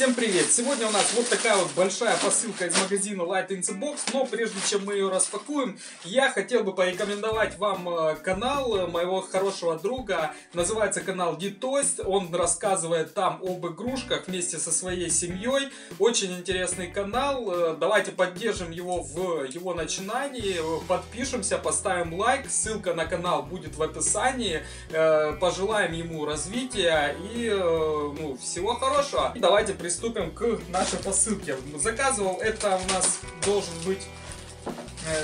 Всем привет! Сегодня у нас вот такая вот большая посылка из магазина Light in the Box, но прежде чем мы ее распакуем, я хотел бы порекомендовать вам канал моего хорошего друга, называется канал Di-Toys, он рассказывает там об игрушках вместе со своей семьей, очень интересный канал, давайте поддержим его в его начинании, подпишемся, поставим лайк, ссылка на канал будет в описании, пожелаем ему развития и всего хорошего. Давайте приступим к нашей посылке. Заказывал это у нас должен быть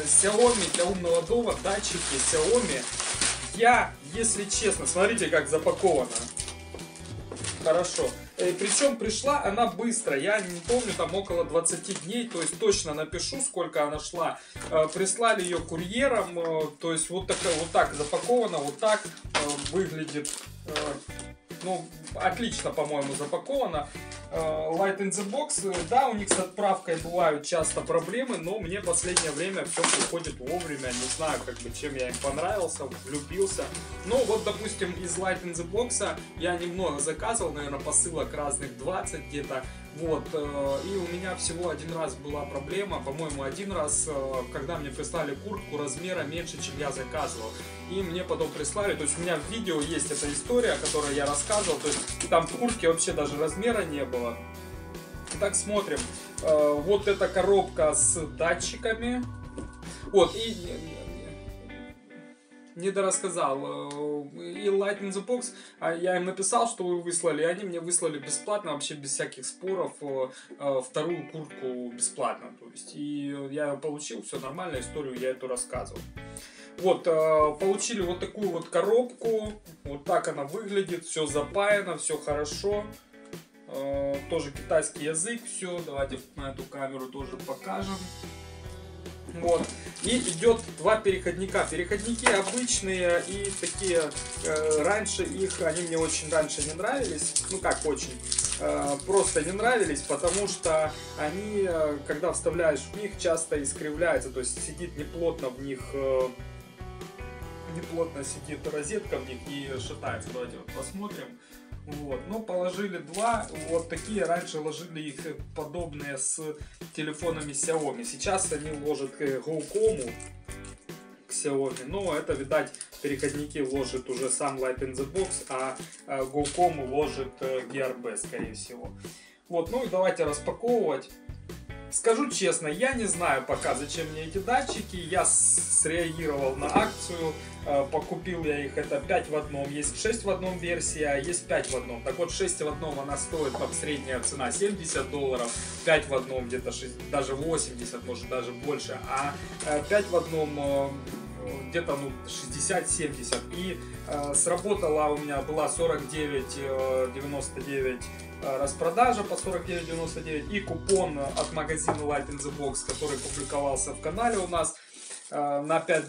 Xiaomi для умного дома, датчики Xiaomi. Я, если честно, смотрите, как запаковано. Хорошо. Причем пришла она быстро, я не помню, там около 20 дней, то есть точно напишу, сколько она шла. Прислали ее курьером, то есть вот так запакована, вот так выглядит. Отлично, по-моему, запаковано. Light in the Box. Да, у них с отправкой бывают часто проблемы, но мне в последнее время все приходит вовремя. Не знаю, чем я им понравился, влюбился. Ну, вот, допустим, из Light in the Box я немного заказывал, наверное, посылок разных 20 где-то. Вот, и у меня всего один раз была проблема, по-моему, один раз, когда мне прислали куртку размера меньше, чем я заказывал. И мне потом прислали, то есть у меня в видео есть эта история, о которой я рассказывал, то есть там в куртке вообще даже размера не было. Так, смотрим. Вот эта коробка с датчиками. Вот, и... недорассказал. И Light in the Box, я им написал, что вы выслали, они мне выслали бесплатно, вообще без всяких споров, вторую куртку бесплатно. То есть, и я ее получил, все нормально, историю я эту рассказывал. Вот, получили вот такую вот коробку, вот так она выглядит, все запаяно, все хорошо. Тоже китайский язык, все, давайте на эту камеру тоже покажем. Вот. И идет два переходника. Переходники обычные и такие, они мне очень раньше не нравились. Ну как очень, просто не нравились, потому что они, когда вставляешь в них, часто искривляются. То есть сидит неплотно в них, неплотно сидит розетка в них и шатается. Давайте вот посмотрим. Вот, ну положили два, вот такие раньше ложили их подобные с телефонами Xiaomi. Сейчас они ложат к GoCom, к Xiaomi, но это, видать, переходники ложит уже сам Light in the Box, а GoCom ложит DRB, скорее всего. Вот, ну и давайте распаковывать. Скажу честно, я не знаю пока, зачем мне эти датчики. Я среагировал на акцию, покупил я их, это 5 в одном, есть 6 в одном версия, есть 5 в одном. Так вот, 6 в одном она стоит, там средняя цена $70, 5 в одном где-то даже 80, может даже больше, а 5 в одном где-то 60-70. И сработала у меня была 49.99 распродажа по 49.99 и купон от магазина Light in the Box, который публиковался в канале у нас, на $5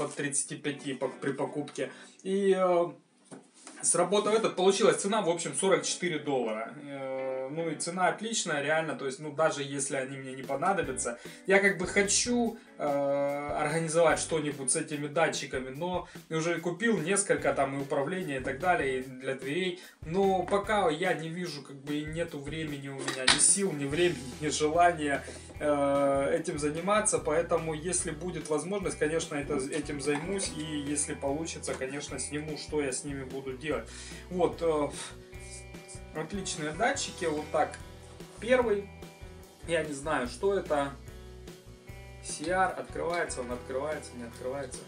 от 35 при покупке. И сработал этот, получилась цена, в общем, $44. Ну и цена отличная, реально, то есть, ну даже если они мне не понадобятся, я как бы хочу организовать что-нибудь с этими датчиками, но уже купил несколько там и управления и так далее, и для дверей, но пока я не вижу, нету времени у меня, ни сил, ни времени, ни желания этим заниматься, поэтому если будет возможность, конечно, этим займусь, и если получится, конечно, сниму, что я с ними буду делать. Вот, отличные датчики, вот так, первый, я не знаю, что это, CR, открывается, он открывается, не открывается,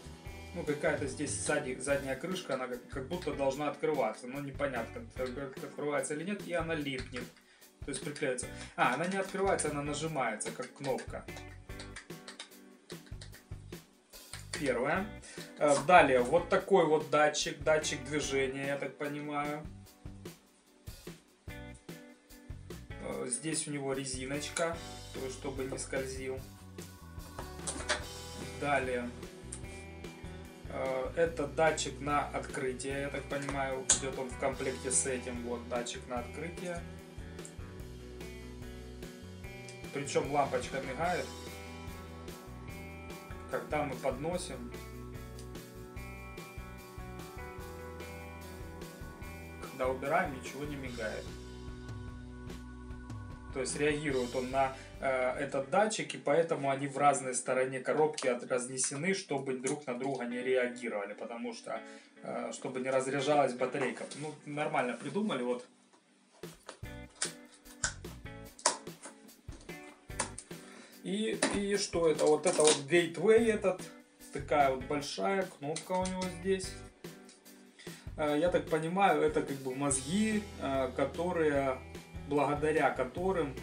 ну какая-то здесь сзади, задняя крышка, она как будто должна открываться, но непонятно, открывается или нет, и она липнет, то есть приклеится, она не открывается, она нажимается, как кнопка. Первое. Далее, вот такой вот датчик, датчик движения, я так понимаю. Здесь у него резиночка, чтобы не скользил. Далее. Это датчик на открытие. Я так понимаю, идет он в комплекте с этим. Вот датчик на открытие. Причем лампочка мигает, когда мы подносим. Когда убираем, ничего не мигает. то есть реагирует он на этот датчик, и поэтому они в разной стороне коробки разнесены, чтобы друг на друга не реагировали, потому что, чтобы не разряжалась батарейка. Ну, нормально придумали, вот. И что это? Вот это вот Gateway этот, такая вот большая кнопка у него здесь. Я так понимаю, это как бы мозги, которые, благодаря которым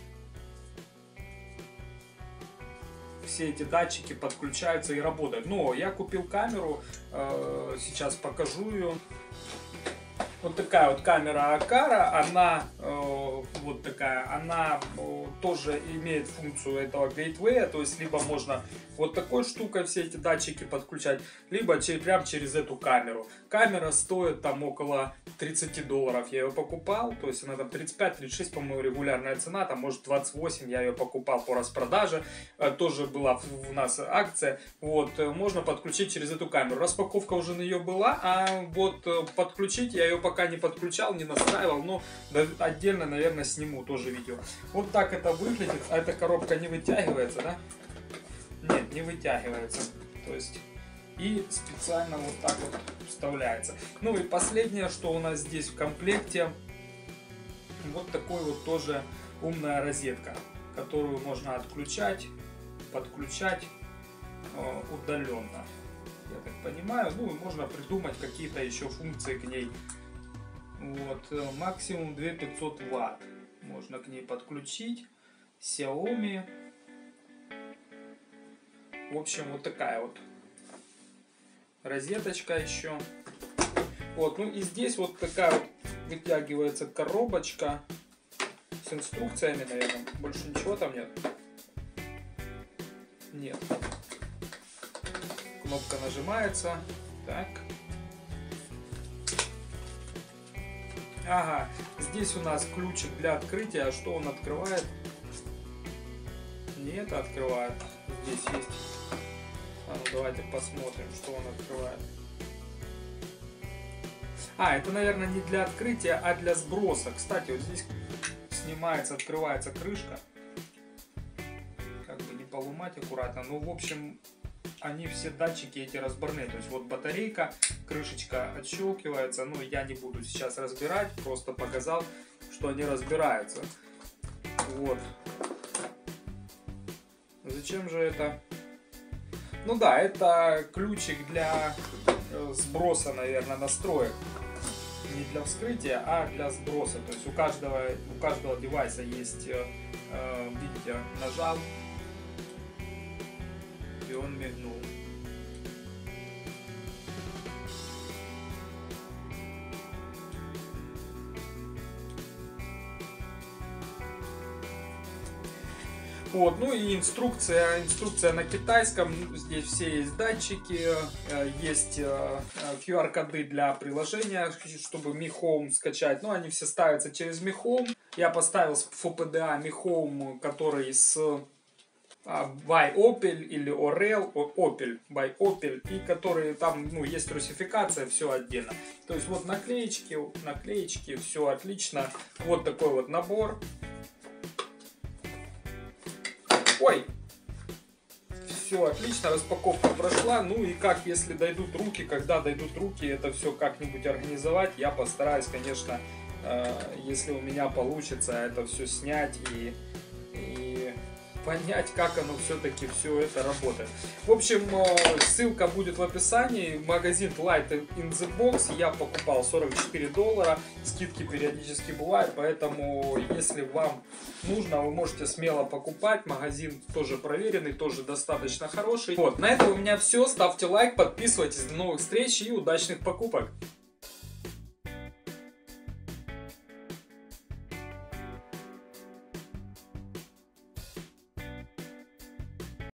все эти датчики подключаются и работают. Но я купил камеру, сейчас покажу ее. Вот такая вот камера Акара, она вот такая, она тоже имеет функцию этого гейтвея, то есть либо можно вот такой штукой все эти датчики подключать, либо прям через эту камеру. Камера стоит там около $30, я ее покупал, то есть она там 35-36, по-моему, регулярная цена, там может 28, я ее покупал по распродаже, тоже была у нас акция, вот, можно подключить через эту камеру. Распаковка уже на нее была, а вот подключить я ее пока не подключал, не настраивал, но отдельно, наверное, сниму тоже видео. Вот так это выглядит, а эта коробка не вытягивается, да? Нет, не вытягивается, то есть и специально вот так вот вставляется. Ну и последнее, что у нас здесь в комплекте, вот такой вот тоже умная розетка, которую можно отключать, подключать удаленно, я так понимаю. Ну и можно придумать какие-то еще функции к ней. Вот, максимум 2500 Вт можно к ней подключить, Xiaomi. В общем, вот такая вот розеточка еще. Вот, ну и здесь вот такая вот вытягивается коробочка с инструкциями, наверное. Больше ничего там нет. Нет. Кнопка нажимается. Так. Ага. Здесь у нас ключик для открытия. Что он открывает? Не это открывает. Здесь есть. А ну, давайте посмотрим, что он открывает. А, это, наверное, не для открытия, а для сброса. Кстати, вот здесь снимается, открывается крышка. Как бы не поломать аккуратно. Ну, в общем, они все датчики эти разборные. То есть вот батарейка, крышечка отщелкивается. Ну, я не буду сейчас разбирать, просто показал, что они разбираются. Вот. Зачем же это? Ну да, это ключик для сброса, наверное, настроек. Не для вскрытия, а для сброса. То есть у каждого девайса есть, видите, нажал, и он мигнул. Вот, ну и инструкция на китайском, здесь все есть датчики, есть QR-коды для приложения, чтобы Mi Home скачать, но они все ставятся через Mi Home. Я поставил с ФПДА Mi Home, который с by Opel или Orel, Opel, by Opel, и которые там, ну, есть русификация, все отдельно. То есть вот наклеечки, все отлично, вот такой вот набор. Ой, все отлично, распаковка прошла. Ну и как, если дойдут руки, когда дойдут руки, это все как-нибудь организовать. Я постараюсь, конечно, если у меня получится, это все снять и понять, как оно все-таки все это работает. В общем, ссылка будет в описании. Магазин Light in the Box. Я покупал $44. Скидки периодически бывают, поэтому если вам нужно, вы можете смело покупать. Магазин тоже проверенный, тоже достаточно хороший. Вот, на этом у меня все. Ставьте лайк, подписывайтесь. До новых встреч и удачных покупок!